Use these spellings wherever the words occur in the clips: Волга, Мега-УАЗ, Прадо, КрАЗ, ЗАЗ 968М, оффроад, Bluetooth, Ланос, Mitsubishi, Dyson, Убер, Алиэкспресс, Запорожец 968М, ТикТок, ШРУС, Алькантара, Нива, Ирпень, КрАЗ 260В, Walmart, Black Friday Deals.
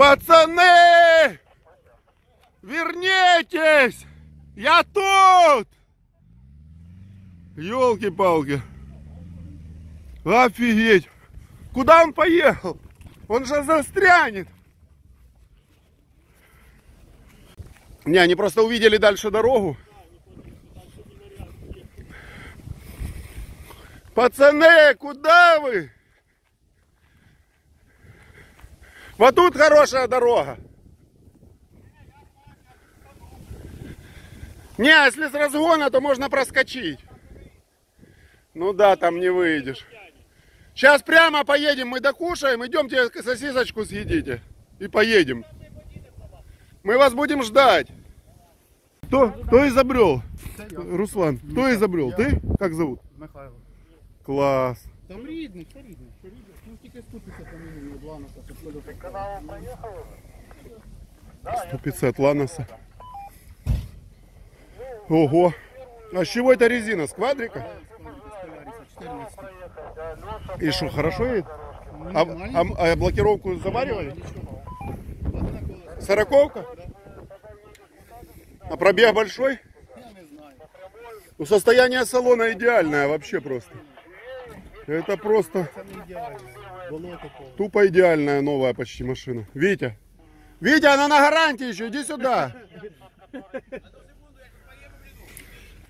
Пацаны! Вернитесь! Я тут! Ёлки-палки! Офигеть! Куда он поехал? Он же застрянет! Не, они просто увидели дальше дорогу. Пацаны, куда вы? Вот тут хорошая дорога. Не, а если с разгона, то можно проскочить. Ну да, там не выйдешь. Сейчас прямо поедем, мы докушаем, идемте сосисочку съедите. И поедем. Мы вас будем ждать. Кто изобрел? Руслан, кто изобрел? Ты? Как зовут? Михаил. Класс. Там видно, все видно. Ну, тільки ступиться там не Ланоса. Ты каналом проехал уже? Ступится от Ланоса. Ого. А с чего это резина? С квадрика? И что, хорошо едет? А блокировку заваривали? Сороковка? А пробег большой? Ну, состояние салона идеальное вообще просто. Это просто тупо идеальная новая почти машина. Витя, Витя, она на гарантии еще, иди сюда.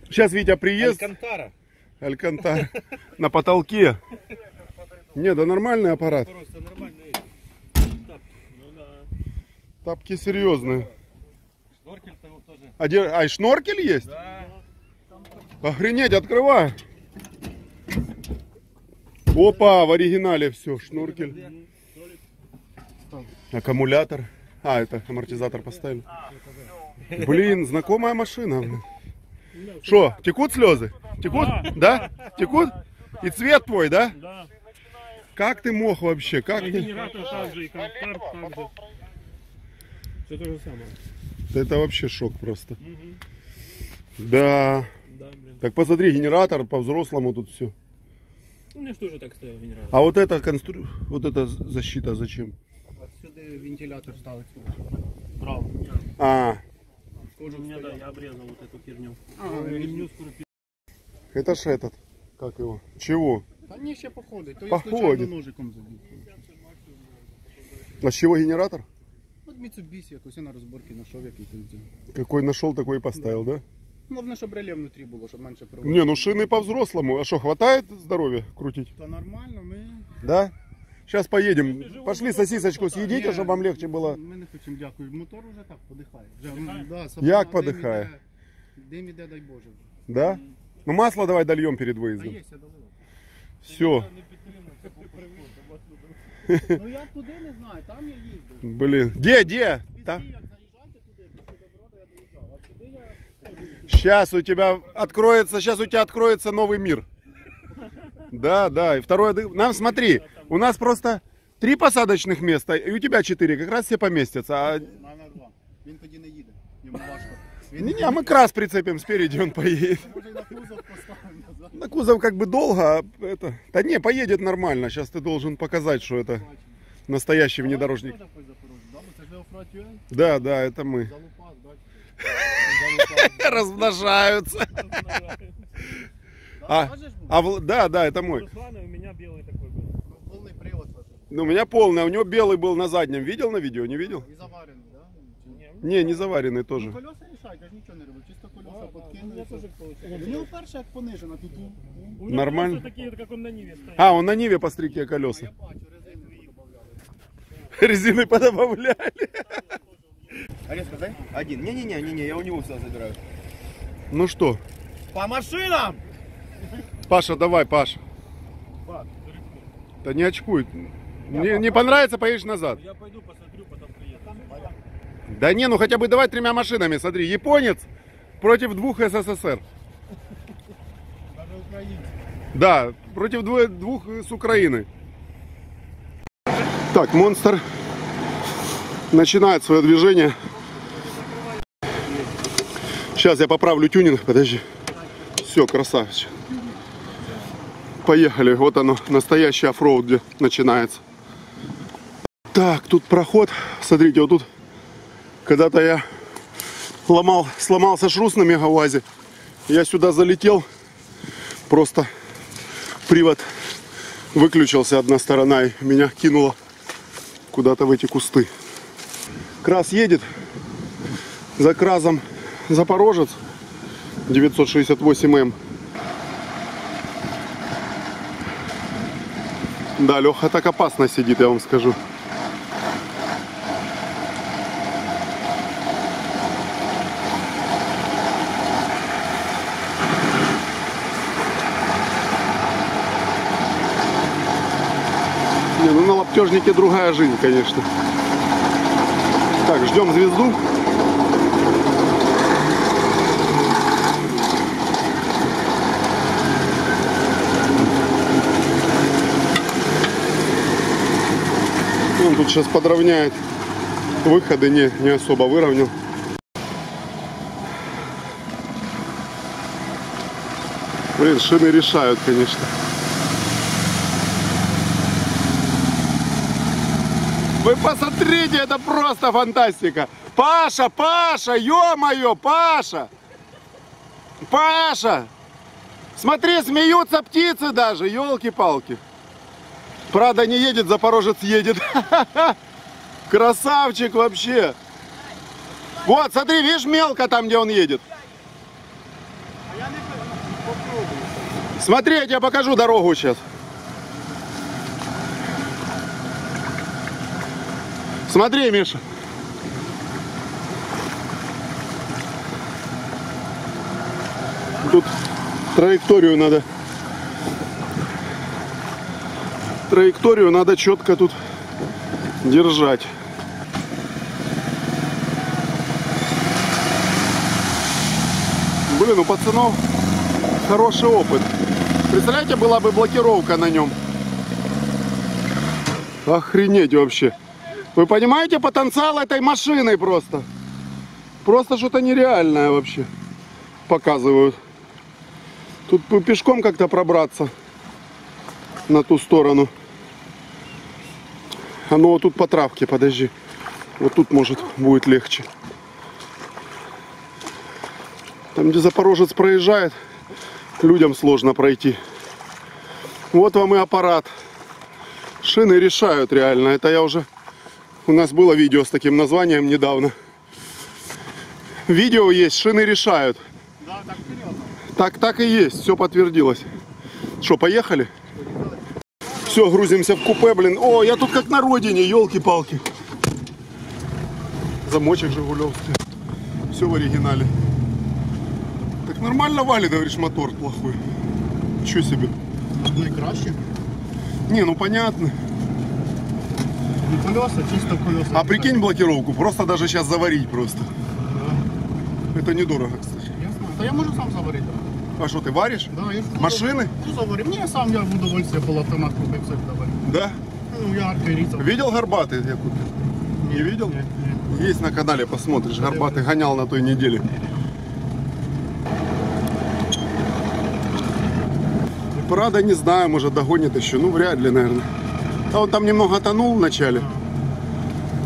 Сейчас Витя приезд. Алькантара. Алькантара. На потолке. Не, да нормальный аппарат. Тапки серьезные. А и шноркель есть? Охренеть, открывай. Опа, в оригинале все, шнуркель. Аккумулятор. А, это амортизатор поставили. Блин, знакомая машина. Что, текут слезы? Текут? Да? Текут? И цвет твой, да? Как ты мог вообще? Как ты? Это вообще шок просто. Да. Так посмотри, генератор по-взрослому тут все. У меня тоже так стоял генератор. А вот эта защита зачем? Отсюда вентилятор ставится. Право. А. Тоже у меня, да, я обрезал вот эту херню. А, ремню скоро. Это ж этот. Как его? Чего? Да не все походы. То есть случайно ножиком забить. А с чего генератор? Вот Mitsubishi, якось я на разборке нашел, я какие-то. Какой нашел, такой и поставил, да? Можно, чтобы реле внутри было, чтобы меньше проводить. Не, ну шины по-взрослому. А что, хватает здоровья крутить? Да нормально, мы... Да? Сейчас поедем. Пошли сосисочку съедите, не, чтобы вам легче было. Мы не хотим, дякую. Мотор уже так подыхает. Да, як подыхает? Дым иде, дай Боже. Да? Ну масло давай дольем перед выездом. Да есть, я долил. Все. Ну я туда не знаю, там я ездил. Блин. Где? Там? Сейчас у тебя откроется новый мир. Да. И второе, нам смотри, у нас просто 3 посадочных места, и у тебя 4, как раз все поместятся. А мы КрАЗ прицепим спереди, он поедет. На кузов как бы долго, это. Да не, поедет нормально. Сейчас ты должен показать, что это настоящий внедорожник. Да, это мы. Размножаются. Да, это мой. Ну, у меня полный, у него белый был на заднем. Видел на видео, не видел? Не заваренный, да? Не, не заваренный тоже. Колеса решать, аж ничего не робить. Чисто колеса подкинули. У него першак понижена. Нормально. А, он на Ниве по стрике колеса. Резины подобавляли. Резко, да? Один. Не, я у него всегда забираю. Ну что? По машинам! Паша, давай, Паш. Да не очкуй. Не понравится, поедешь назад. Я пойду посмотрю, потом приеду. Да не, ну хотя бы давай 3 машинами. Смотри, японец против 2 СССР. Даже украинцы. Да, против 2 с Украины. Так, монстр начинает свое движение. Сейчас я поправлю тюнинг, подожди. Все, красавчик. Поехали, вот оно, настоящий оффроуд начинается. Так, тут проход. Смотрите, вот тут когда-то я сломался шрус на Мега-УАЗе. Я сюда залетел. Просто привод выключился, одна сторона, и меня кинуло куда-то в эти кусты. КрАЗ едет. За КрАЗом Запорожец 968М. Да, Леха так опасно сидит, я вам скажу. Не, ну на лаптежнике другая жизнь, конечно. Так, ждем звезду. Он тут сейчас подровняет выходы, не особо выровнял. Блин, шины решают, конечно. Вы посмотрите, это просто фантастика. Паша, ё-моё, Паша, смотри, смеются птицы даже, ёлки-палки. Прадо не едет, Запорожец едет. Красавчик вообще. Вот, смотри, видишь, мелко там, где он едет. Смотри, я тебе покажу дорогу сейчас. Смотри, Миша. Тут траекторию надо. Траекторию надо четко тут держать. Блин, у пацанов хороший опыт. Представляете, была бы блокировка на нем. Охренеть вообще. Вы понимаете потенциал этой машины просто? Просто что-то нереальное вообще показывают. Тут пешком как-то пробраться на ту сторону. А ну вот тут по травке, подожди. Вот тут, может, будет легче. Там, где Запорожец проезжает, людям сложно пройти. Вот вам и аппарат. Шины решают реально. Это я уже... У нас было видео с таким названием недавно. Видео есть, шины решают. Да, так серьезно. Так и есть, все подтвердилось. Что, поехали? Все, грузимся в купе, блин. О, я тут как на родине, елки-палки. Замочек жигулевский. Все в оригинале. Так нормально валит, говоришь, мотор плохой. Че себе? Ну и краще. Не, ну понятно. Колеса, чисто колеса. А прикинь блокировку, просто даже сейчас заварить просто. Да. Это недорого, кстати. Ясно. Это я могу сам заварить. Да. А что, ты варишь? Да, я машины? Ну, заварю. Мне сам, я в удовольствие был автомат купить, все это варю. Да? Ну, я артерицам. Видел горбатый, я купил? Нет, не видел? Нет, нет. Есть на канале, посмотришь. Да, горбатый гонял на той неделе. Прадо не знаю, может догонит еще. Ну, вряд ли, наверное. А он там немного тонул вначале.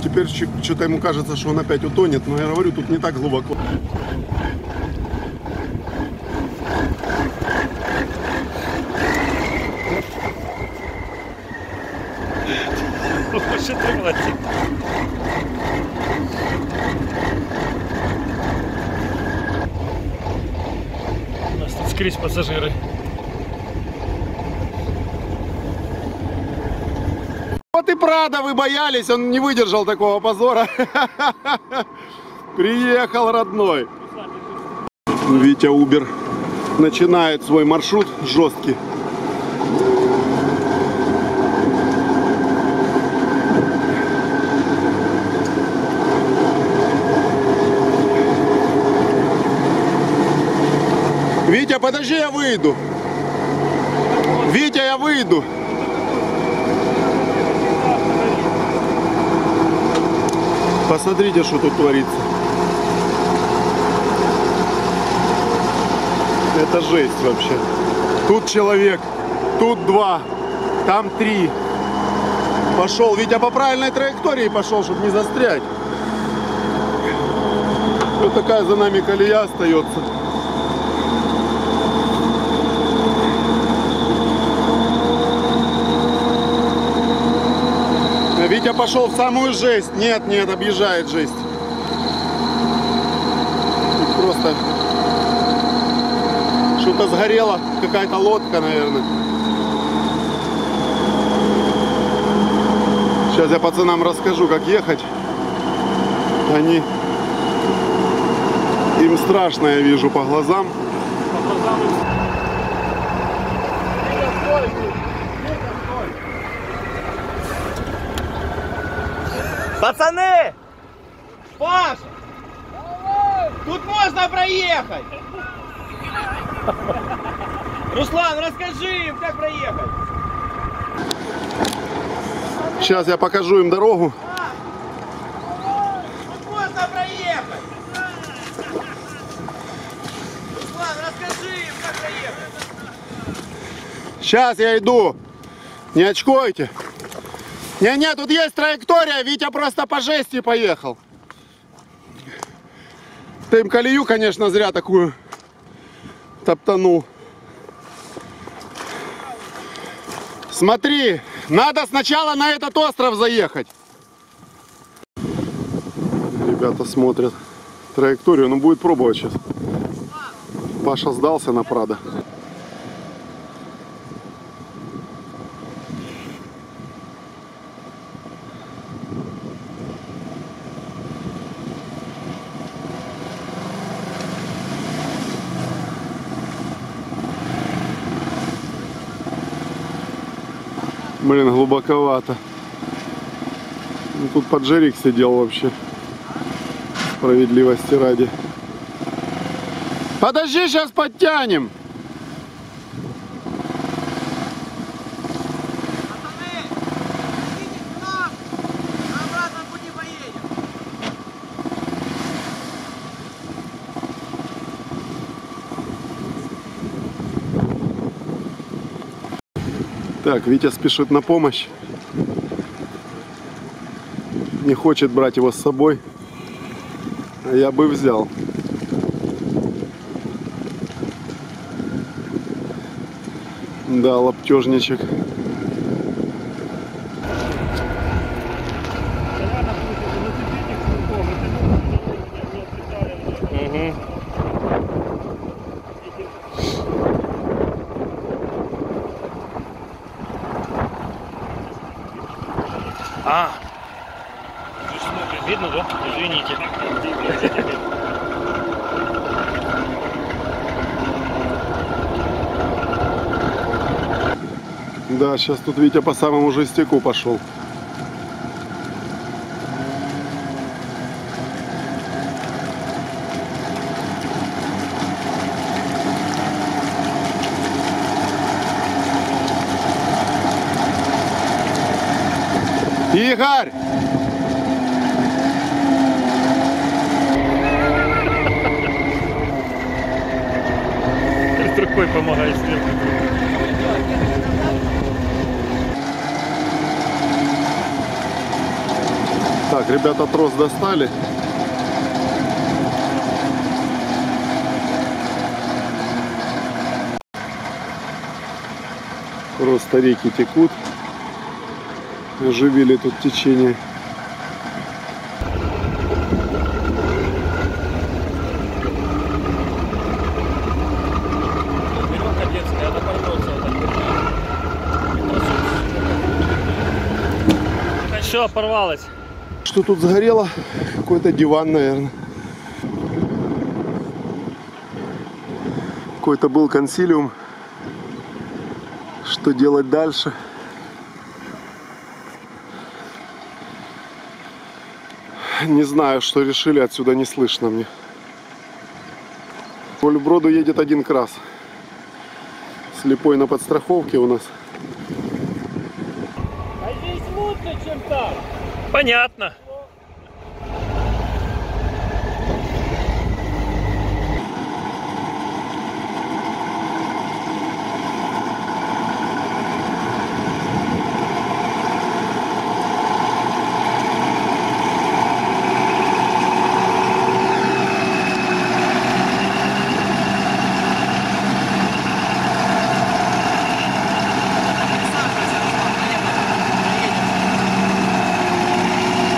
Теперь что-то ему кажется, что он опять утонет. Но я говорю, тут не так глубоко. У нас тут скрізь пассажиры. Вот и Прадо, вы боялись, он не выдержал такого позора. Приехал родной. Витя Убер начинает свой маршрут жесткий. Витя, подожди, я выйду. Витя, я выйду. Посмотрите, что тут творится. Это жесть вообще. Тут человек, тут два, там три. Пошел, Витя, по правильной траектории пошел, чтобы не застрять. Вот такая за нами колея остается. Витя пошел в самую жесть. Нет, нет, объезжает жесть. Тут просто что-то сгорело, какая-то лодка, наверное. Сейчас я пацанам расскажу, как ехать. Они... Им страшно, я вижу по глазам. Пацаны! Паша! Давай! Тут можно проехать! Руслан, расскажи им, как проехать! Сейчас я покажу им дорогу. Тут можно проехать! Руслан, расскажи им, как проехать! Сейчас я иду! Не очкуйте! Не-не, тут есть траектория, Витя просто по жести поехал. Ты им колею, конечно, зря такую топтанул. Смотри, надо сначала на этот остров заехать. Ребята смотрят траекторию, ну будет пробовать сейчас. Паша сдался на Прадо. Блин, глубоковато. Ну, тут поджарик сидел вообще. Справедливости ради. Подожди, сейчас подтянем. Так, Витя спешит на помощь. Не хочет брать его с собой. А я бы взял. Да, лаптежничек. Видно, да? Извините. Да, сейчас тут Витя по самому жестяку пошел. Игорь! Рукой помогай сверху. Так, ребята, трос достали. Просто реки текут. Оживили тут течение. Все, порвалось. Что тут сгорело? Какой-то диван, наверное. Какой-то был консилиум. Что делать дальше? Не знаю, что решили, отсюда не слышно мне. По Вольброду едет один КрАЗ. Слепой на подстраховке у нас. А здесь лучше, чем там. Понятно.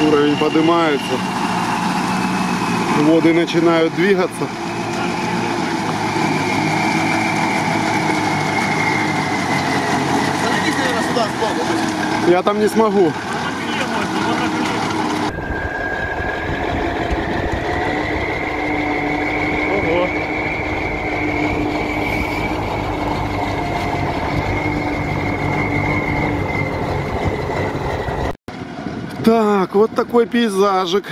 уровень поднимается, воды начинают двигаться. Я там не смогу. Ого. Так, вот такой пейзажик.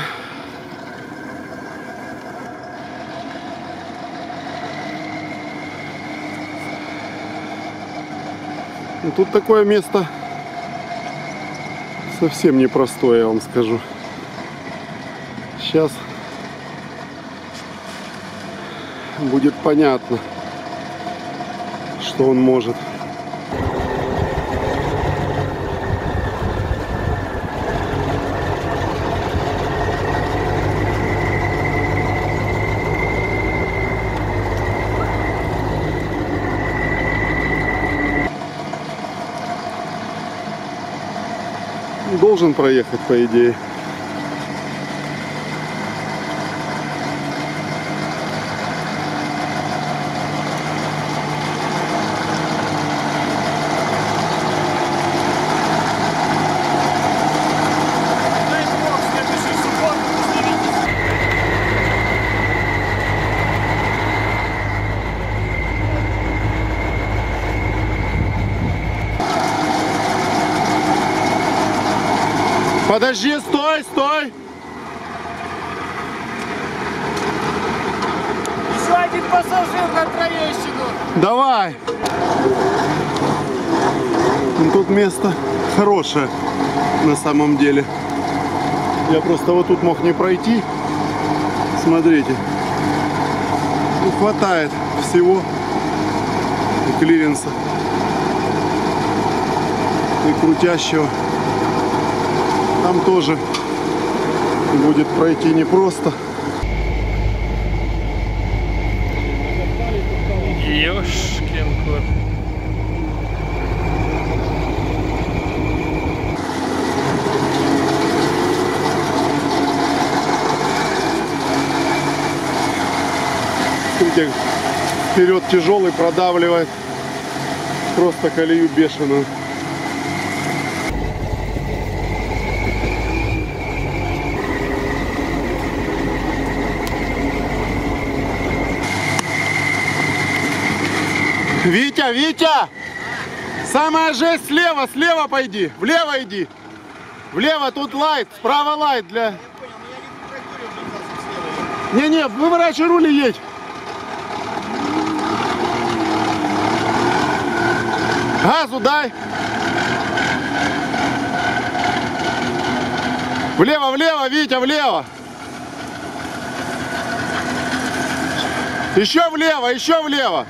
И тут такое место совсем непростое, я вам скажу. Сейчас будет понятно, что он может. Должен проехать, по идее. Подожди, стой, стой! Еще один пассажир на троещину! Давай! Тут место хорошее на самом деле. Я просто вот тут мог не пройти. Смотрите. Тут хватает всего и клиренса, и крутящего. Там тоже будет пройти непросто. Ёшкин кот. Вперед тяжелый продавливает. Просто колею бешеную. Витя, Витя! Самая жесть слева, слева пойди, влево иди. Влево, тут лайт, справа лайт для... Я понял, я не выворачивай руль и едь. Газу дай. Влево, влево, Витя, влево. Еще влево, еще влево.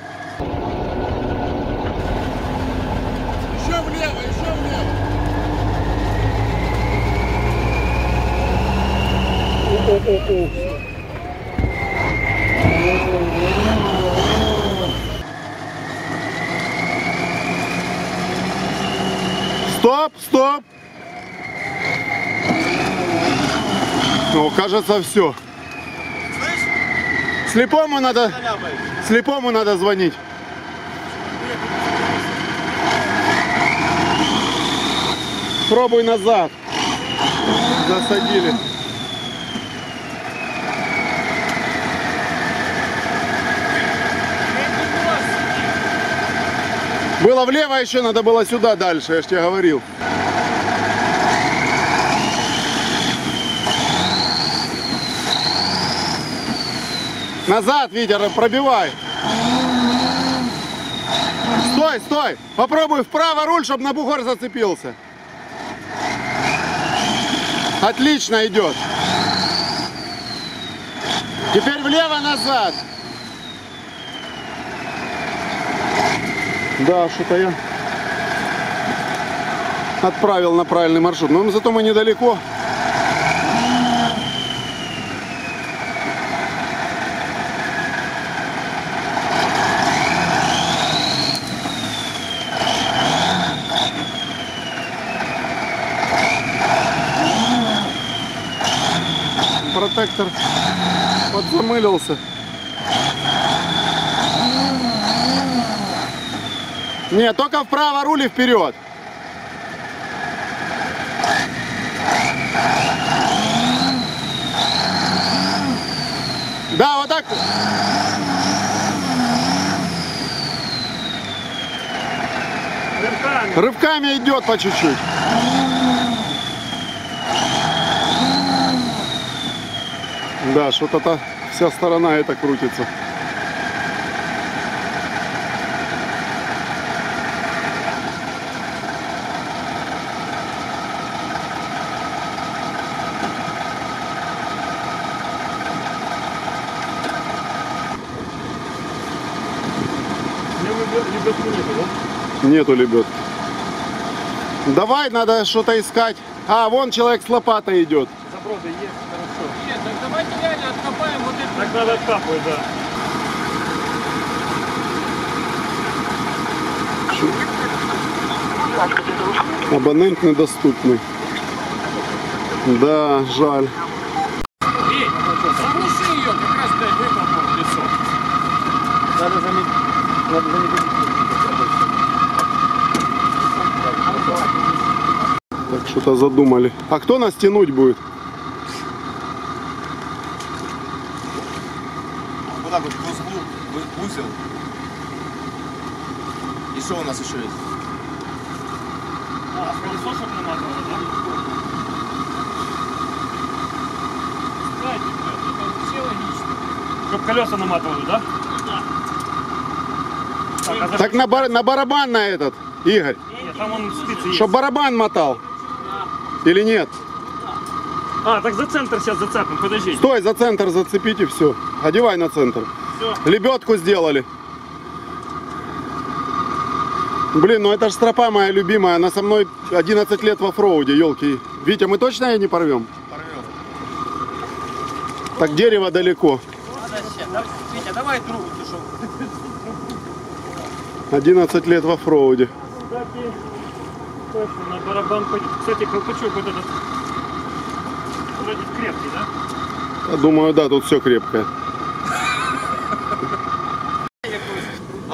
Стоп, стоп. Ну, кажется, все. Слепому надо звонить. Пробуй назад. Засадили. Было влево, еще надо было сюда дальше, я же тебе говорил. Назад, Витя, пробивай. Стой, стой. Попробуй вправо руль, чтобы на бугор зацепился. Отлично идет. Теперь влево, назад. Да, что-то я отправил на правильный маршрут. Но зато мы недалеко. протектор подзамылился. Не, только вправо рули, вперед. Да, вот так. Рывками идет по чуть-чуть. Да, что-то вся сторона эта крутится. Нету лебедки. Давай, надо что-то искать. А, вон человек с лопатой идет. Заброды есть, хорошо. Нет, так давайте реально откопаем вот это. Так надо откапывать, да. Чё? Абонент недоступный. Да, жаль. Эй, заглуши ее, как раз дай выпал лицо. Надо заметить. Надо заметить. Так, что-то задумали. А кто нас тянуть будет? Вот так вот узел. И что у нас еще есть? А, колесо, чтобы намазало, да? Кстати, это все логично. Чтобы колеса наматывали, да? Да. Так, а так на барабан на этот, Игорь. Чтоб барабан мотал. Или нет? А, так за центр сейчас зацепим, подожди. Стой, за центр зацепить и все. Одевай на центр. Все. Лебедку сделали. Блин, ну это ж стропа моя любимая. Она со мной 11 лет в оффроуде, елки. Витя, мы точно ее не порвем? Порвем. Так дерево далеко. Витя, давай трубу, ты шо. 11 лет в оффроуде. На барабан ходит. Кстати, колпачок вот этот вроде крепкий, да? Я думаю, да, тут все крепкое.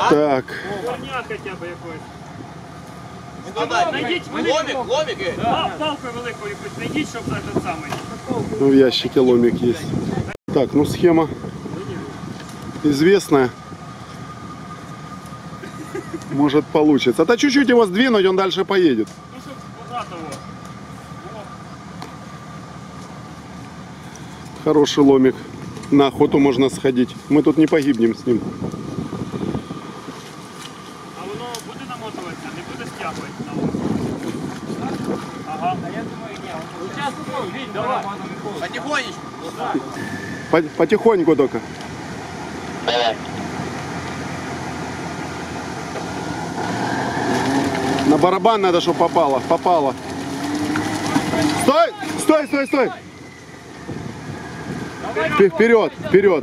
Так. Коня хотя бы якось. Найдите великого. Ломик, ломик. Палку велику якусь найдіть, щоб этот самый. Ну, в ящике ломик есть. Так, ну схема известная. Может получится. Да чуть-чуть его сдвинуть, он дальше поедет. Ну, чтобы его. Вот. Хороший ломик. На охоту можно сходить. Мы тут не погибнем с ним. А оно будет намотываться, не будет стягивать? Ага. А я думаю, нет. Сейчас уходим, видишь, давай. Потихонечку. Да. Потихоньку только. Давай. На барабан надо, чтобы попало. Попало. Стой! Стой, стой, стой! Вперед, вперед!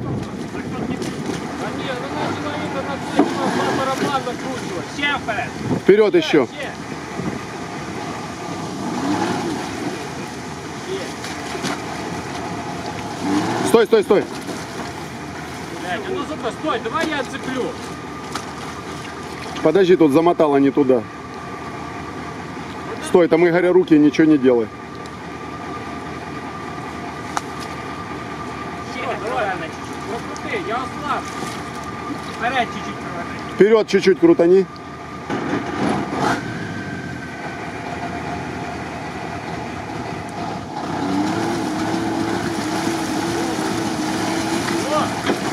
Вперед еще! Стой, стой, стой! Ну, сука, стой, давай я отцеплю! Подожди, тут замотало не туда. Стой, там Игоря руки, ничего не делай. Вперед чуть-чуть крутани.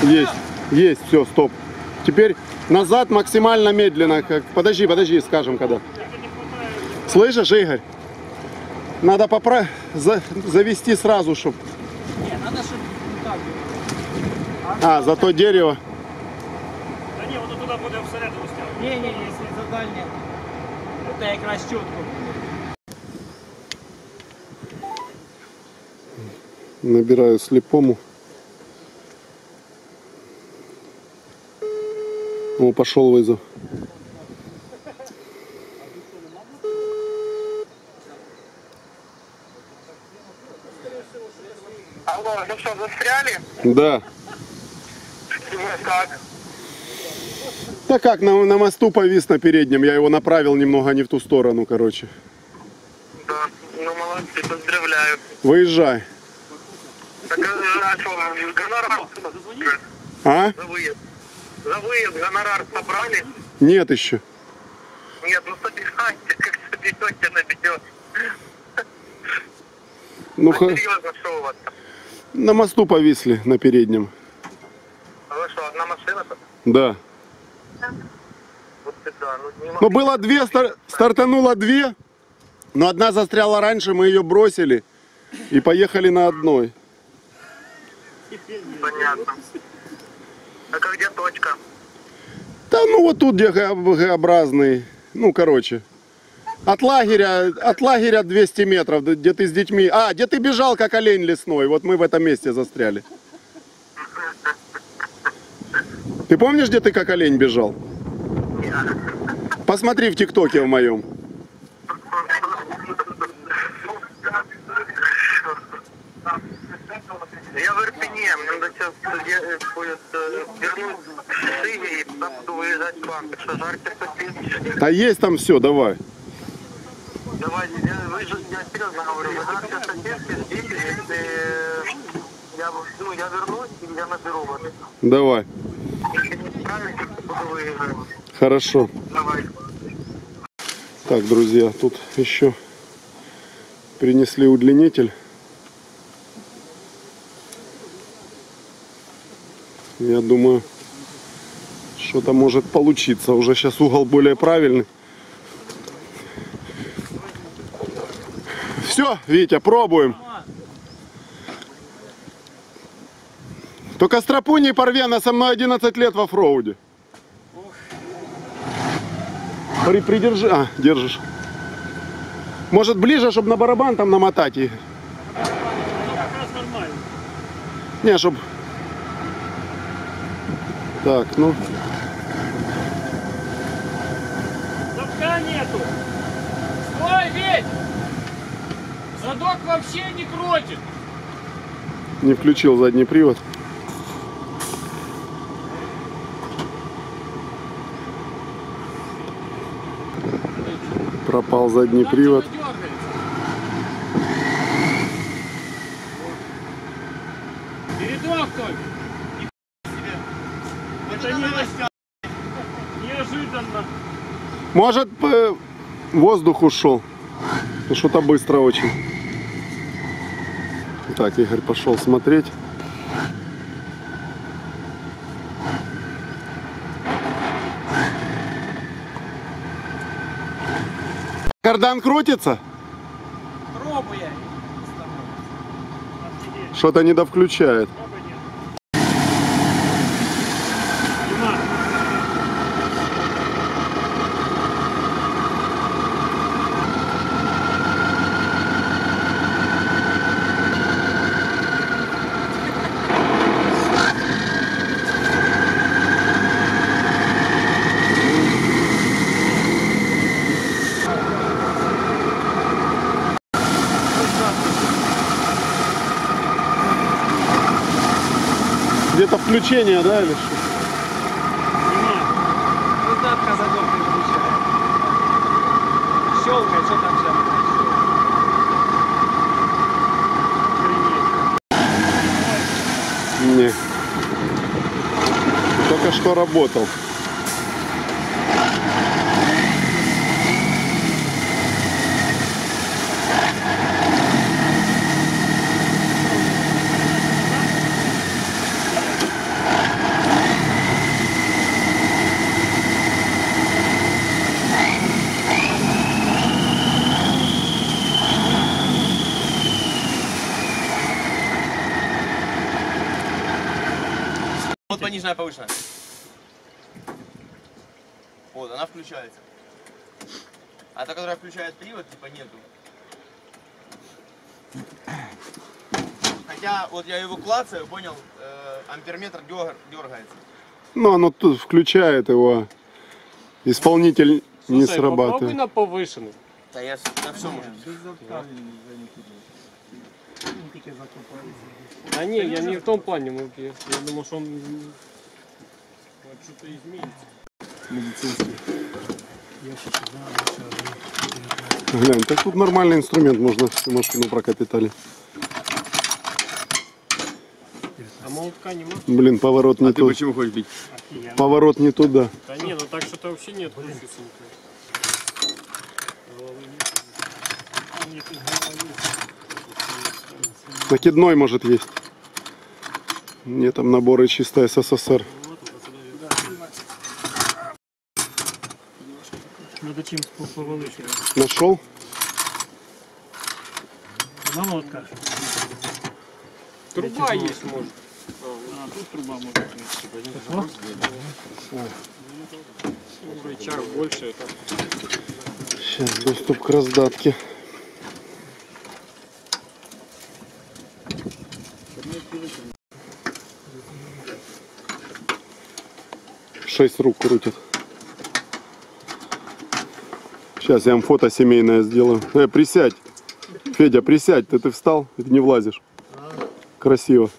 Есть, есть, все, стоп. Теперь назад максимально медленно. Подожди, подожди, скажем когда. Слышишь, Игорь? Надо завести сразу, чтобы... Не, надо, чтобы вот так делать. А, за то дерево. Да не, вот туда будем всередину стягивать. Не-не, если за дальнее. Вот я как раз четко. Набираю слепому. О, пошел вызов. Алло, ну что, застряли? Да. Как? Да как, на мосту повис на переднем, я его направил немного не в ту сторону, короче. Да, ну молодцы, поздравляю. Выезжай. Так, а что, гонорар? А? За выезд гонорар собрали? Нет еще. Нет, ну собирайте, как соберете, наберете. Ну, а серьезно, что у вас? На мосту повисли, на переднем. А вы что, одна машина-то? Да. Вот это, ну, не могу... Ну было две, стартануло две, но одна застряла раньше, мы ее бросили и поехали на одной. Понятно. А как, где точка? Да ну вот тут, где Г-образный, ну короче. От лагеря 200 метров, где ты с детьми... А, где ты бежал, как олень лесной. Вот мы в этом месте застряли. Ты помнишь, где ты, как олень, бежал? Нет. Посмотри в ТикТоке в моем. Я в Ирпене, мне надо сейчас будет вернуть шире и там буду выезжать к вам. Что, жарко попить? А есть там все, давай. Давай, я серьезно говорю, вы завтра сейчас соседки ждите, если я вернусь, я наберу вас. Давай. Если не справитесь, буду выезжать. Хорошо. Давай. Так, друзья, тут еще принесли удлинитель. Я думаю, что-то может получиться. Уже сейчас угол более правильный. Все, Витя, пробуем. Только стропу не порви, она со мной 11 лет в оффроуде. Придержи, а, держишь. Может ближе, чтобы на барабан там намотать и... Не, чтобы... Так, ну... Задка нету! Стой, Вить! Задок вообще не крутит. Не включил задний привод. Пропал задний привод. Передох только. Это неожиданно. Может, воздух ушел. Что-то быстро очень. Так, Игорь пошел смотреть. Кардан крутится? Пробуй. Что-то недовключает. Где-то включение, да, или что? Нет. Задатка задок не включает. Щелкает, что там сейчас? Охренеть. Нет. Только что работал. Вот пониженная, повышенная. Вот, она включается. А та, которая включает привод, типа нету. Хотя, вот я его клацаю, понял, амперметр дергается. Ну, оно тут включает его. Исполнитель. Слушай, не срабатывает. Попробуй на повышенный. Да я на все можно. эти закупались. Да не, я не в том плане, я думал, что он что-то изменится. Медицинский. Глянь, так тут нормальный инструмент, можно машину прокапитали. А молотка не может? Блин, поворот не туда. А ты почему хочешь бить? Поворот не туда. Да не, ну так что-то вообще нет. Накидной может есть. Мне там наборы чисто СССР. Надо чем поволочкой. Нашел? На молотка. Труба есть, может. А, тут труба может быть. Больше это. Сейчас доступ к раздатке. Шесть рук крутит. Сейчас я вам фото семейное сделаю. Присядь. Федя, присядь. Ты встал, ты не влазишь. Красиво.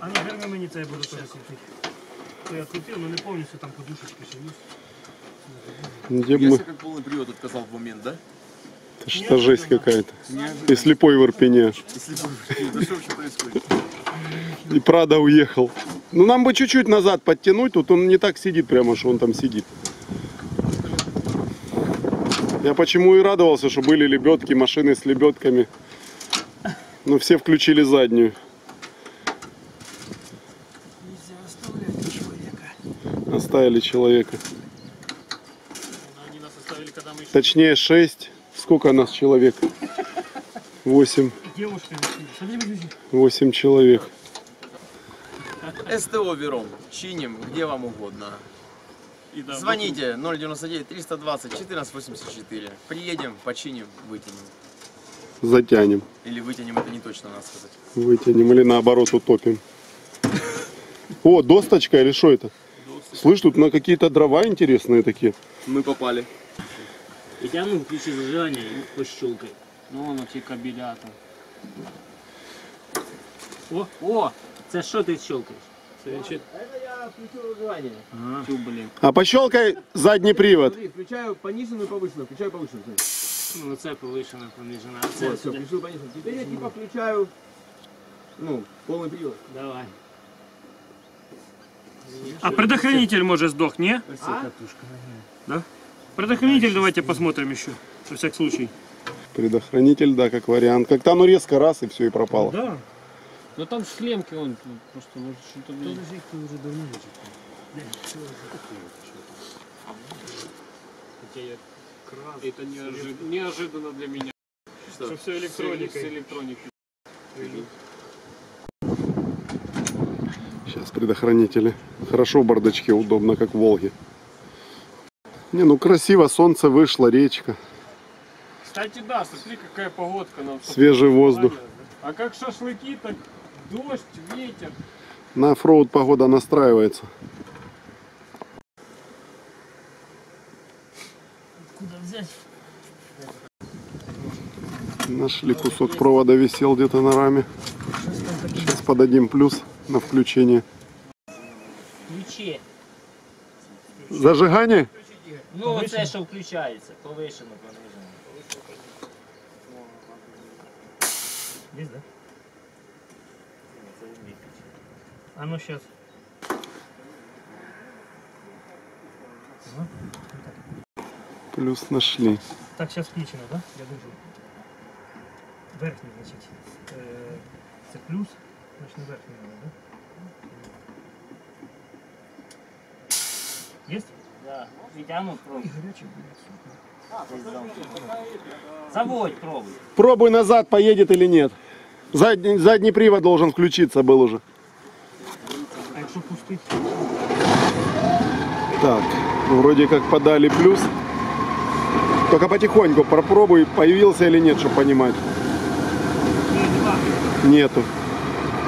А, наверное, мы не цей буду тоже крутить. Я крутил, но не помню, что там подушечки еще есть. Если как полный привод отказал в момент, да? Это что жесть какая-то. И слепой в Ирпене. И слепой в Ирпене. Да что вообще происходит? И Прадо уехал. Ну нам бы чуть-чуть назад подтянуть, тут он не так сидит прямо, что он там сидит. Я почему и радовался, что были лебедки, машины с лебедками. Но все включили заднюю. Нельзя оставлять человека. Оставили человека. Они нас оставили, когда мы еще... Точнее 6. Сколько нас человек? 8. 8 человек. СТО берем, чиним, где вам угодно. Звоните 099 320 1484. Приедем, починим, вытянем. Затянем. Или вытянем, это не точно надо сказать. Вытянем или наоборот утопим. О, досточка или что это? Слышь, тут на какие-то дрова интересные такие. Мы попали. И тяну ключи зажигания и пощелкай. Ну, оно те кабеля там. О! Это что ты щелкаешь? Это я включу выживание. А пощелкай задний привод. Смотри, включаю пониженную, повышенную, включаю повышенную. Ну, это повышенная, пониженная. Вот, все, включил пониженную. Теперь я типа включаю, ну, полный привод. Давай. А предохранитель может сдох, не? Да? Предохранитель давайте посмотрим еще, на всякий случай. Предохранитель, да, как вариант. Как-то оно резко раз и все, и пропало. Да. Ну там с клемки он просто может что-то... Хотя я КрАЗ... Это неожиданно для меня. Что все электроникой. Сейчас предохранители. Хорошо в бардачке, удобно, как в Волге. Не, ну красиво, солнце вышло, речка. Кстати, да, смотри, какая погодка нам. Свежий воздух. А как шашлыки, так... Дождь, ветер. На оффроуд погода настраивается. Откуда взять? Нашли кусок провода, висел где-то на раме. Сейчас подадим плюс на включение. Ключи. Зажигание? Ну, вот это, что включается. Повышено, понижено. Здесь, да? А ну сейчас. Плюс нашли. Так, сейчас включено, да? Я держу. Верхний, значит. Это плюс, значит, на верхний надо, да? Есть? Да. Витянут, пробуй. Заводь, пробуй. Пробуй, назад поедет или нет. Задний привод должен включиться был уже. Так, вроде как подали плюс. Только потихоньку попробуй, появился или нет, чтобы понимать. Нету.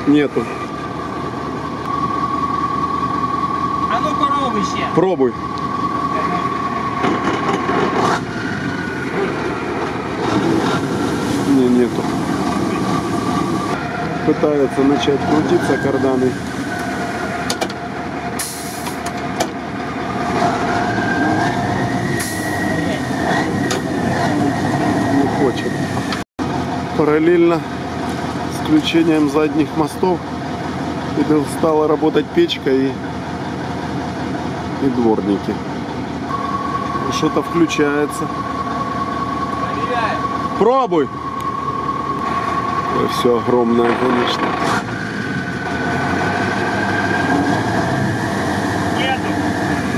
Нету. А ну попробуй еще. Пробуй. нету. Пытаются начать крутиться карданы. Не хочет. Параллельно с включением задних мостов стала работать печка и дворники. Что-то включается. Проверяем. Пробуй! Все огромное, конечно.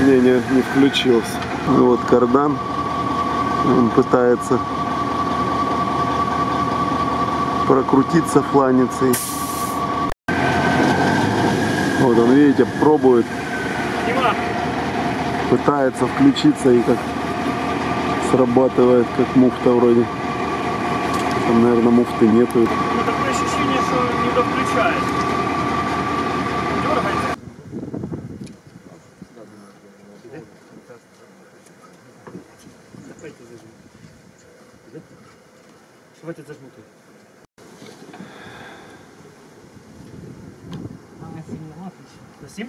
Нету. Не включился. Вот кардан. Он пытается прокрутиться фланицей. Вот он, видите, пробует. Нива. Пытается включиться и как срабатывает, как муфта вроде. Там, наверное, муфты нету. Ну, такое ощущение, что не довключает. Дергается. Давайте зажму. Хватит зажму тут. Зачем?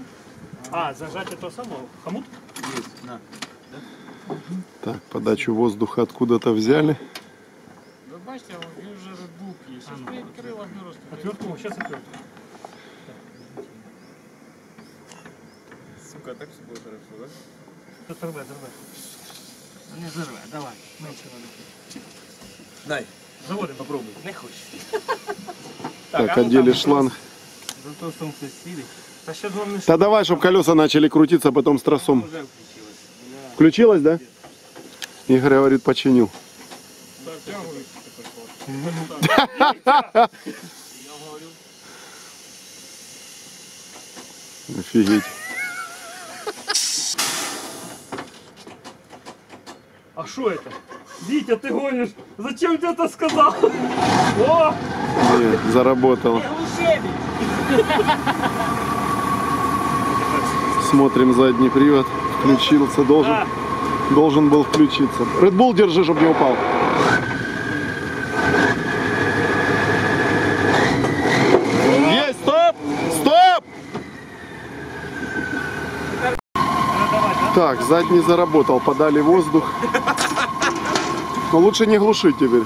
А, зажать это само. Хомут? Есть, на. Да? Так, подачу воздуха откуда-то взяли. Да, бачите, он уже бук есть. Сейчас приоткрыл окно. Отвертку, сейчас отвертку. Сука, так все будет хорошо, да? Оторвай, оторвай. Ну не взорвай, давай. Меньше надо. Дай. Заводим, попробуй. Не хочешь. Так, одели шланг. За то, что он все силит. Да давай, чтобы колеса начали крутиться, потом с тросом. Включилась, да? Игорь говорит, починил. Офигеть. А что это? Витя, ты гонишь? Зачем ты это сказал? О! Заработало. Смотрим задний привод. Включился, должен был включиться. Red Bull держи, чтобы не упал. Есть, стоп! Стоп! Так, задний заработал, подали воздух. Но лучше не глушить теперь.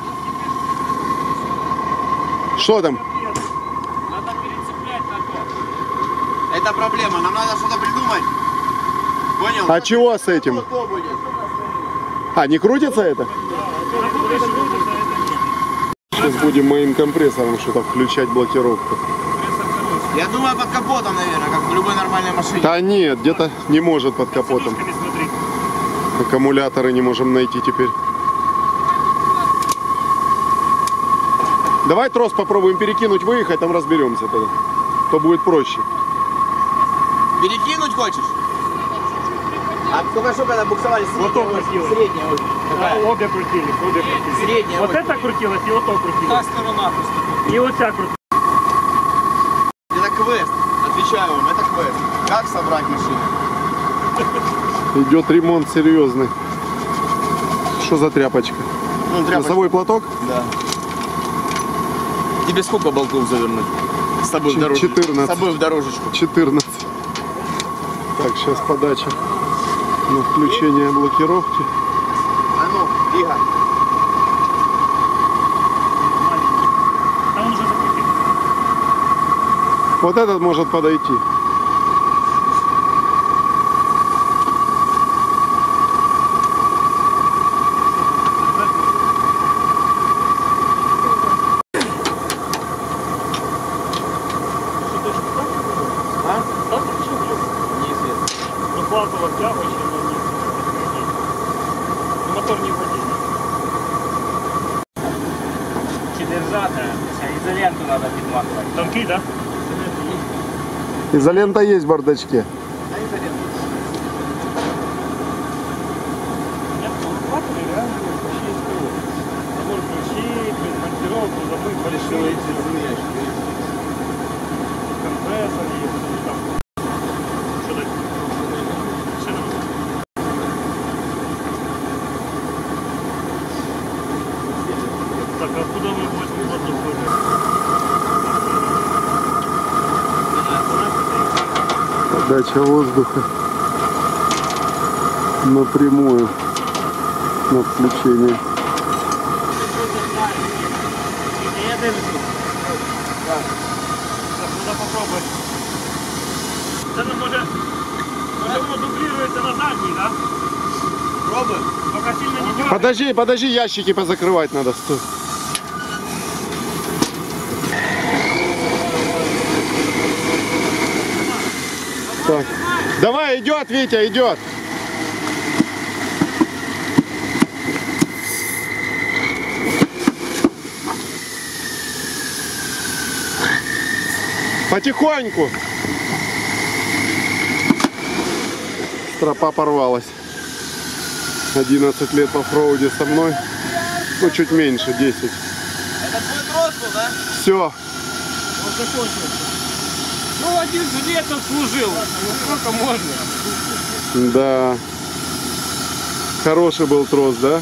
Что там? Это проблема, нам надо что-то придумать. Понял? А чего с этим? А, не крутится это? Сейчас будем моим компрессором что-то включать блокировку. Я думаю, под капотом, наверное, как в любой нормальной машине. Да нет, где-то не может под капотом. Аккумуляторы не можем найти теперь. Давай трос попробуем перекинуть, выехать, там разберемся тогда. То будет проще. Перекинуть хочешь? А только что когда буксовали средняя ось. А, обе крутились, обе крутились. Средняя вот ось. Это крутилось и вот то крутилось. Та сторона просто. И вот так крутилась. Это квест, отвечаю вам, это квест. Как собрать машину? Идет ремонт серьезный. Что за тряпочка? Ну, тряпочка. Носовой платок? Да. Тебе сколько болтов завернуть? С тобой в дорожечку. 14. С тобой в дорожечку. 14. Так, сейчас подача на включение блокировки. А ну, двигай. Там уже закрутил. Вот этот может подойти. Изоленту надо подматывать. Тонкий, да? Изолента есть в бардачке. Да, изолента. Нет, подматывали, да? Вообще из кого? Забор ключи, предмонтировку, забыть, порешил эти ящики. Компрессор есть, там. Что так? Что там? Так, а куда мы возьмем воздух? Подача воздуха напрямую на включение. Надо попробовать. Это можно дублируется на задний, да? Пробуем. Пока сильно не дергай. Подожди, подожди, ящики позакрывать надо. Стой. Так. Давай, идет, Витя, идет. Потихоньку. Тропа порвалась. 11 лет в оффроуде со мной. Ну, чуть меньше, 10. Это твой трос был, да? Все. Вот закончился. Ну, 11 лет отслужил. Ну, сколько можно? Да. Хороший был трос, да?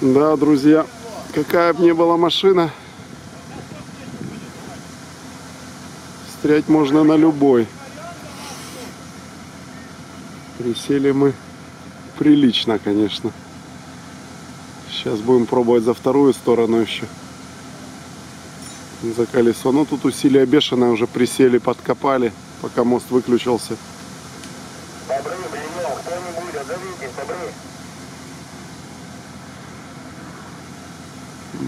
Да, друзья. Какая бы ни была машина, стрять можно на любой. Присели мы прилично, конечно. Сейчас будем пробовать за вторую сторону еще. За колесо. Ну тут усилие бешеное, уже присели, подкопали, пока мост выключился. Добрый, принял. Кто-нибудь, отзовитесь, добрый.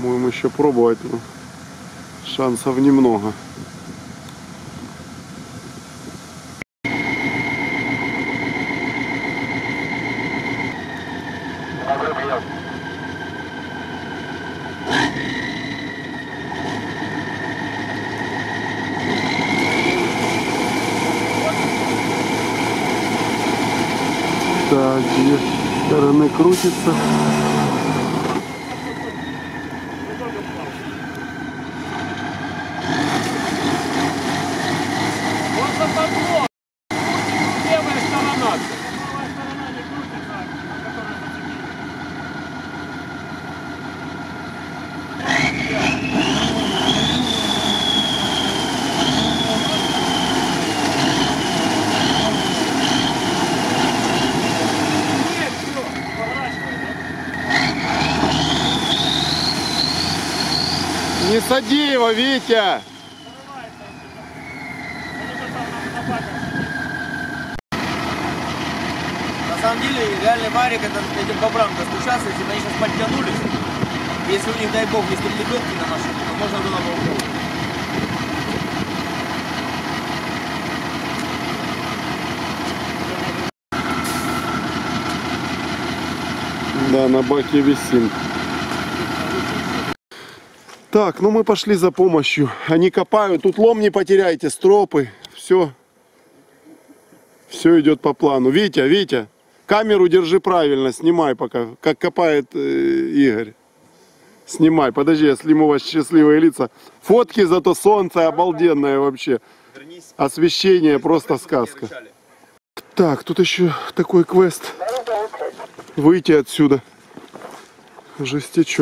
Будем еще пробовать, но шансов немного. Так, две стороны крутится. Не сади его, Витя! На самом деле, реальный Марик это этим бобрам достучаться, если бы они сейчас подтянулись. Если у них, дай бог, есть лебедки на машине, то можно было бы уходить. Да, на баке висим. Так, ну мы пошли за помощью. Они копают. Тут лом не потеряйте, стропы. Все. Все идет по плану. Витя, Витя, камеру держи правильно, снимай пока. Как копает Игорь. Снимай. Подожди, я сниму вас счастливые лица. Фотки, зато солнце обалденное вообще. Освещение просто сказка. Так, тут еще такой квест. Выйти отсюда. Жестячок.